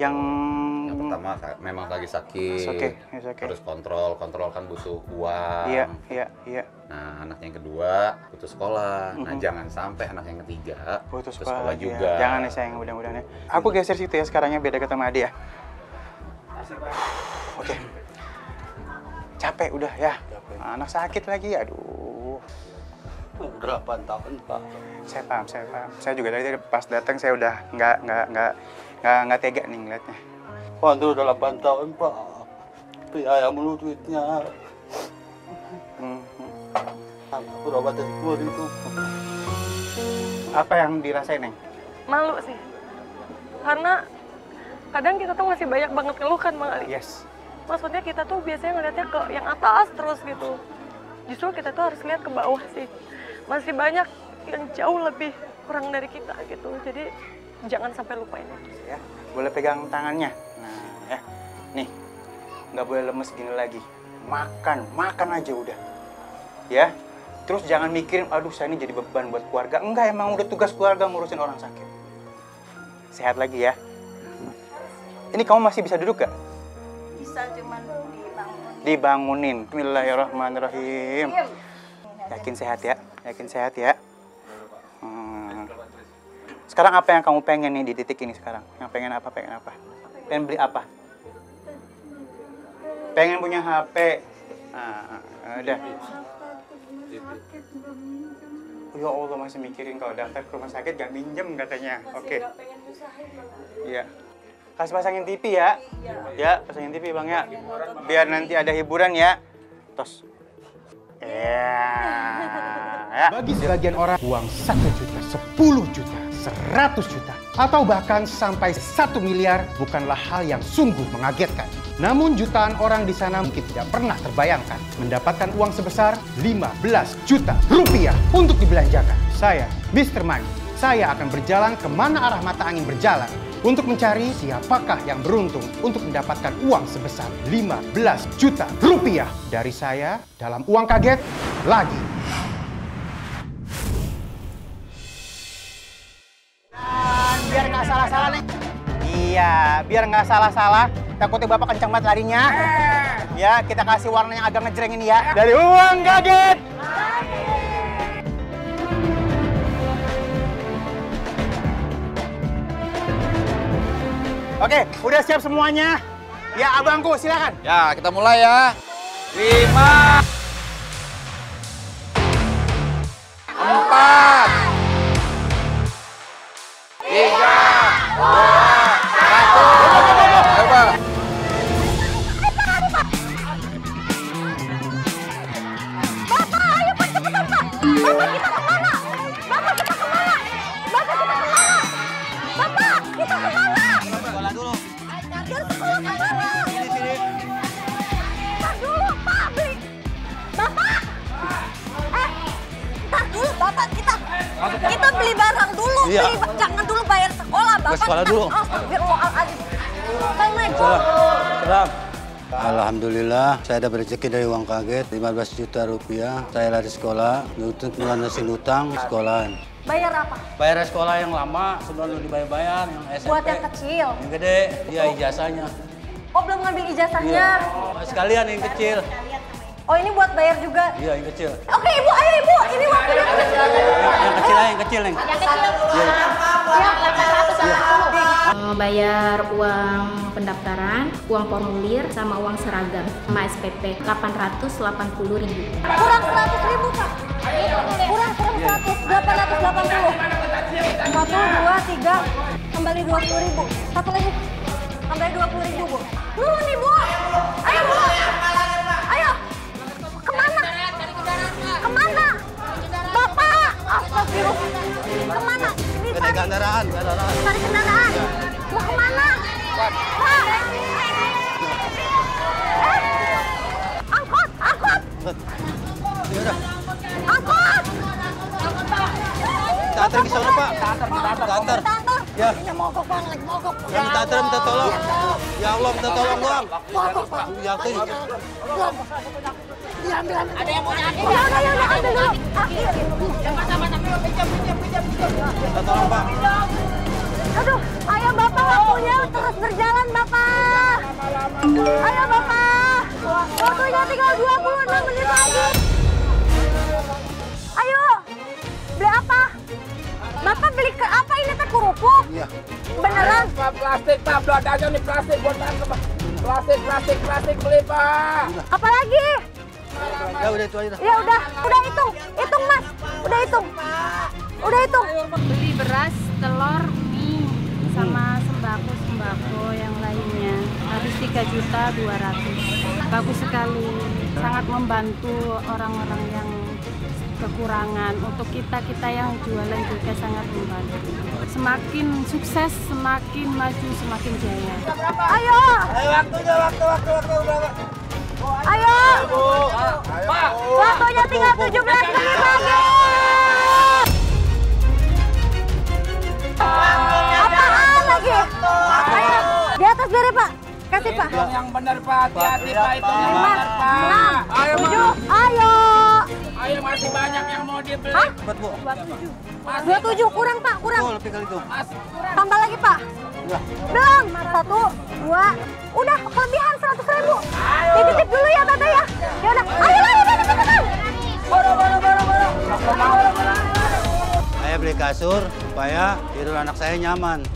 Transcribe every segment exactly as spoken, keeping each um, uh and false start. Yang, yang pertama memang lagi sakit, okay, okay. harus kontrol, kontrol kan butuh uang. Iya, iya, iya. Nah, anak yang kedua butuh sekolah. Mm-hmm. Nah, jangan sampai anak yang ketiga butuh sekolah, sekolah juga. Jangan nih sayang, mudah-mudahan ya. Aku geser situ ya sekarangnya biar deket sama Adi ya. Oke. Okay. Capek udah ya. Capek. Anak sakit lagi, aduh. Udah delapan tahun, Pak. Saya paham, saya paham. Saya juga dari tadi pas datang saya udah nggak nggak nggak nggak nggak tega nih ngeliatnya. Pak, itu udah delapan tahun, Pak. Biaya mulu duitnya. Hmm. Aku obatnya sepuluh ribu. Apa yang dirasain, Neng? Malu sih. Karena kadang kita tuh masih banyak banget keluhan, Bang Ali. Yes. Maksudnya kita tuh biasanya ngeliatnya ke yang atas terus gitu. Justru kita tuh harus lihat ke bawah sih. Masih banyak yang jauh lebih kurang dari kita gitu. Jadi jangan sampai lupain ya. Boleh pegang tangannya. Nah, ya. Nih. Nggak boleh lemes gini lagi. Makan, makan aja udah. Ya. Terus jangan mikirin, aduh saya ini jadi beban buat keluarga. Enggak, emang udah tugas keluarga ngurusin orang sakit. Sehat lagi ya. Ini kamu masih bisa duduk gak? Bisa, cuman dibangunin. Bismillahirrahmanirrahim. Yakin sehat ya? Yakin sehat ya? Hmm. Sekarang apa yang kamu pengen nih di titik ini sekarang? Yang pengen apa? Pengen apa? Pengen beli apa? Pengen punya H P. Nah, udah. Ya Allah, masih mikirin kalau daftar ke rumah sakit gak minjem katanya. Oke. Okay. Iya. Kasih pasangin T V ya. Ya, pasangin T V Bang ya. Biar nanti ada hiburan ya. Tos. Ya. Bagi sebagian orang uang satu juta, sepuluh juta, seratus juta atau bahkan sampai satu miliar bukanlah hal yang sungguh mengagetkan. Namun jutaan orang di sana mungkin tidak pernah terbayangkan mendapatkan uang sebesar lima belas juta rupiah untuk dibelanjakan. Saya mister Man. Saya akan berjalan kemana arah mata angin berjalan. Untuk mencari siapakah yang beruntung untuk mendapatkan uang sebesar lima belas juta rupiah dari saya dalam Uang Kaget Lagi. Dan biar nggak salah-salah nih. Iya, biar nggak salah-salah. Takutnya Bapak kencang banget larinya. Ya, kita kasih warna yang agak ngejreng ini ya. Dari Uang Kaget Lagi. Oke, udah siap semuanya? Ya, abangku silakan. Ya, kita mulai ya. Lima, empat, tiga, dua, satu. Ayo, Pak. Bapak, ayo Pak, cepetan Pak. Bapak kita kemana? Bapak kita kemana? Bapak kita kemana? Bapak kita kemana? Dulu. Dari sekolah kemana? Sini, sini. Ntar dulu, Pak. Bapak. Eh, ntar dulu, Bapak. Kita kita beli barang dulu. Iya. Beli, jangan dulu bayar sekolah, Bapak. Beli sekolah kita, dulu. Astagfirullahaladzim. Assalamualaikum. Salam. Alhamdulillah, saya dapat rezeki dari Uang Kaget, lima belas juta rupiah. Saya lari sekolah, nuntut melunasi utang sekolahan. Bayar apa? Bayar sekolah yang lama, sebelum dibayar-bayar, yang S M P. Buat yang kecil? Yang gede, iya ijazahnya. Oh, belum ngambil ijazahnya? Iya. Sekalian yang kecil. Oh, ini buat bayar juga? Iya, yang kecil. Oke, Ibu, ayo Ibu, ini waktunya yang kecil. Yang kecil, yang kecil, Neng. Yang kecil, yang bayar uang pendaftaran, uang formulir, sama uang seragam, sama S P P delapan ratus delapan puluh ribu. Kurang seratus ribu, Pak. Kurang, kurang seratus, delapan ratus delapan puluh. Satu, dua, tiga, kembali dua puluh ribu. Satu lagi, kembali dua puluh ribu, Bu. Turun nih, Bu. Ayo, Bu. Ayo. Kemana? Kemana? Bapak. Astagfirullah. Kemana? Ini cari kendaraan. Cari kendaraan. Mau kemana? Pak! Eh! Angkot! Angkot! Angkot! Tater di sana, Pak. Tater, tater. Tater. Ya. Ini mogok banget, mogok. Ya, tater minta tolong. Ya Allah, minta tolong, Bang. Mogok, Pak. Yakin. Diambil. Ada yang mau nyari? Ya, ya, ya, ambil dulu. Akhir. Jangan sama-sama pinjam, pinjam, pinjam. Minta tolong, Pak. Aduh, ayah Bapak waktunya terus berjalan. Ayo Bapak, waktunya tinggal dua puluh enam menit lagi. Ayo, beli apa? Bapak beli ke apa ini, teh kerupuk? Iya. Beneran? Ayo, Pak, plastik Pak, belum ada nih plastik buat aku Pak. Plastik, plastik, plastik beli Pak. Apa lagi? Ya udah itu aja dah. Ya udah, udah hitung, hitung Mas, udah hitung, udah hitung. Beli beras, telur, mie, sama sembako sembako yang lainnya. Habis tiga juta dua ratus ribu. Bagus sekali, sangat membantu orang-orang yang kekurangan. Untuk kita-kita yang jualan juga sangat membantu. Semakin sukses, semakin maju, semakin jaya. Ayo. Ayo waktunya, waktu, waktu, waktu, waktu. Ayo. Pak, waktunya tinggal tujuh belas menit lagi. Apaan lagi? Ayo, di atas diri Pak. Kasih Pak. Yang benar Pak, hati-hati Pak, itu yang benar Pak. Ayo, ayo. Ayo, masih banyak yang mau dibeli. Hah? dua puluh tujuh. dua puluh tujuh, kurang Pak, kurang. Oh, lebih kali itu. Tambah lagi Pak. Belum, satu, dua, udah kelebihan seratus ribu. Dititip dulu ya Tata ya. Yaudah, ayo lagi, ayo lagi. Boro, boro, boro, boro. Saya beli kasur supaya tidur anak saya nyaman.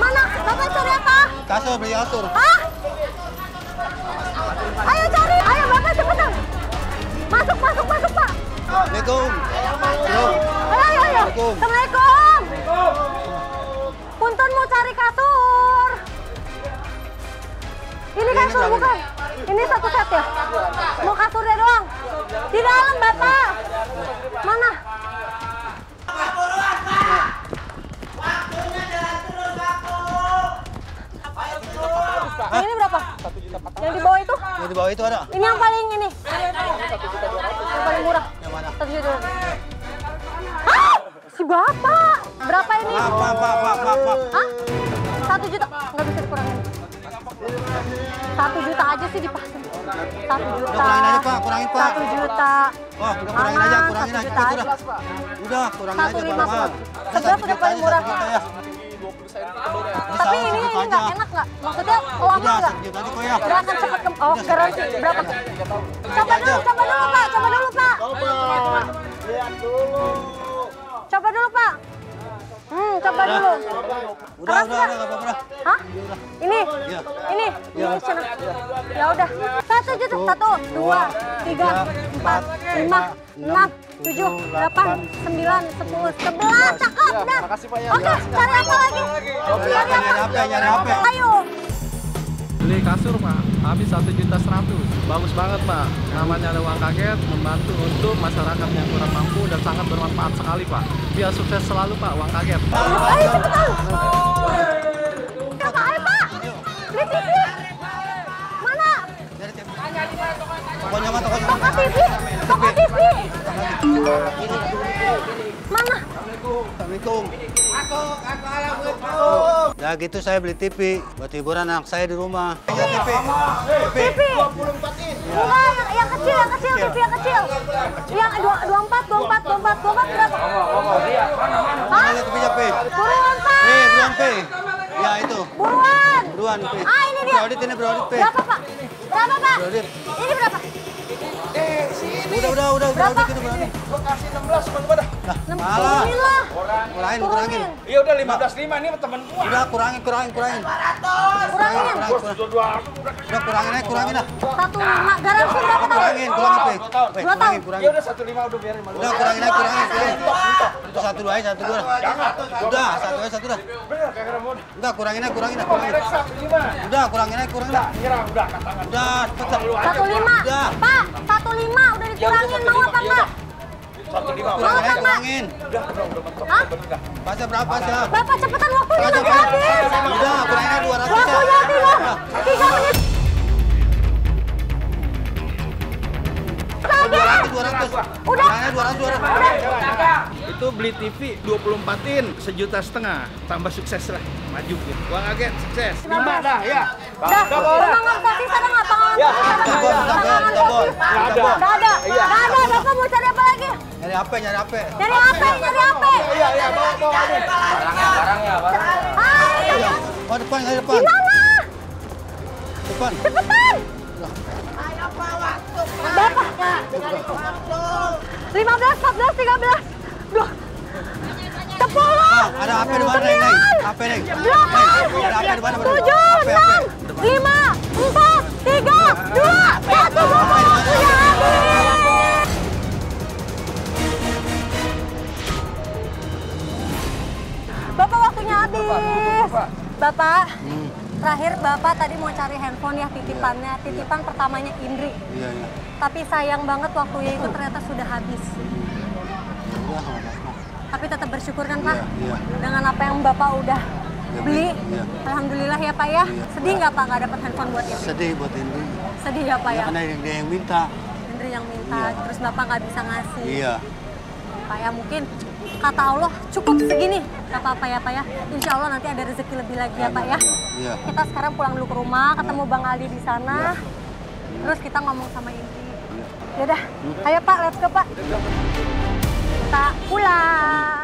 Mana? Bapak cari apa? Kasur, beli kasur. Hah? Ayo cari, ayo Bapak cepetan. Masuk, masuk, masuk Pak. Assalamualaikum. Ayo, ayo, ayo. Assalamualaikum. Punten mau cari kasur. Ini kasur bukan? Ini satu set ya? Mau kasurnya doang? Di dalam Bapak. Mana? Ini berapa? Yang di bawah itu? Yang di bawah itu ada? Ini yang paling ini. Yang paling murah. Yang mana? Hah? Si Bapak. Berapa ini? Apa, apa, apa, apa, apa. Hah? Satu juta. Nggak bisa dikurangin. Satu juta aja sih dipasang. Satu juta. Udah kurangin aja Pak, kurangin Pak. Satu juta. Oh, udah kurangin aja, kurangin aja. Udah, kurangin aja Bapak. Seberapa udah paling murah? Tapi ini ini nggak enak nggak? Maksudnya lama nggak? Nggak akan cepat ke... Oh, keren sih. Berapa? Coba dulu, coba dulu Pak. Coba dulu Pak. Coba. Lihat dulu. Coba dulu Pak. Hmm, coba dulu. Keras nggak? Hah? Ini? Ini? Ini sana. Ya udah. Satu juta. Satu, dua, tiga, empat, lima, enam, tujuh, delapan, sembilan, sepuluh, sebelas. Cakep, udah. Oke, cari apa lagi? Cari apa? Nyari apa? Ayo. Beli kasur, Pak. Habis satu juta seratus. Bagus banget, Pak. Namanya ada uang kaget, membantu untuk masyarakat yang kurang mampu dan sangat bermanfaat sekali, Pak. Biar sukses selalu, Pak. Uang kaget. Ayo, cepetan. Kakak, ayo, Pak. Beli T V. Mana? Tokonya, Pak. Toko T V. Toko T V. Mana? Assalamualaikum. Aku, aku Assalamualaikum. Ya gitu saya beli T V buat hiburan anak saya di rumah. T V. T V. dua puluh empat inci. Bukan yang kecil, yang kecil, T V yang kecil. Yang dua puluh empat, dua puluh empat, dua puluh empat berapa? Hah? Buruan Pak. Nih, buruan P. Ya itu. Buruan. Buruan P. Ah ini dia. Brodit ini brodit P. Berapa Pak? Berapa Pak? Brodit. Ini berapa? Eh, sini. Udah, udah, udah, udah gitu berani. Gua kasih enam belas buat gua dah. Malah. Kurangin, kurangin. Iya udah lima belas koma lima nih temen gua. Udah kurangin, kurangin, kurangin. dua ratus. Kurangin. Udah kurangin aja, kurangin dah. satu koma lima. Garansi berapa tahun? Kurangin, kurangin P. Kurangin, kurangin. Iya udah satu koma lima udah biarin. Udah kurangin aja, kurangin. Untuk satu dua aja, satu dua. Udah, satu aja, satu dah. Udah kurangin aja, kurangin dah. Udah kurangin aja, kurangin dah. Udah, katakan. Udah, tetap. satu koma lima. Pak, satu koma lima udah dikurangin mau apa enggak? Satu lima, kurangin, kurangin. Udah, udah, udah mentok. Hah? Pasnya berapa sih? Bapak cepetan waktunya nanti habis. Udah, kurangnya dua ratus. Waktunya tiga, tiga menit. Dua ratus, dua ratus. Udah, dua ratus, dua ratus. Itu beli T V dua puluh empat in, sejuta setengah. Tambah sukses lah, maju gitu. Uang kaget, sukses. Lima dah, ya. Dah, memang nggak bisa nggak tangan. Ya, tabon, tabon, tabon. Nggak ada, nggak ada, nggak ada. Bapak mau cari apa lagi? Nyari apa, nyari apa? Nyari apa, nyari apa? Iya, iya, bawa, bawa. Barangnya, barangnya, barangnya. Hai, Pak, depan, saya depan. Gimana? Depan. Cepetan. Ayo Pak, waktu Pak. Berapa? lima belas, empat belas, tiga belas. Duh. sepuluh. Ada apa di mana, Neng? Apa, Neng? delapan, tujuh, enam, lima, empat, tiga, dua, satu, bukunya habis. Bapak, waktunya habis. Bapak, hmm. terakhir Bapak tadi mau cari handphone ya, titipannya. Ya, titipan ya. Pertamanya Indri. Iya, iya. Tapi sayang banget waktunya itu ternyata sudah habis. Ya, tapi tetap bersyukur kan, Pak? Ya, ya. Dengan apa yang Bapak udah ya, beli. Ya. Alhamdulillah ya, Pak ya. Ya. Sedih nggak, Pak, nggak dapat handphone buat Indri? Sedih buat Indri. Sedih ya, Pak ya? Ya? Karena dia yang minta. Indri yang minta, ya. Terus Bapak nggak bisa ngasih. Iya. Pak ya, mungkin kata Allah cukup segini. Gak apa-apa ya Pak ya, insya Allah nanti ada rezeki lebih lagi ya Pak ya. Iya. Kita sekarang pulang dulu ke rumah, ketemu Bang Ali di sana. Iya. Terus kita ngomong sama Indri. Iya. Yaudah, ayo Pak, let's go Pak. Kita pulang.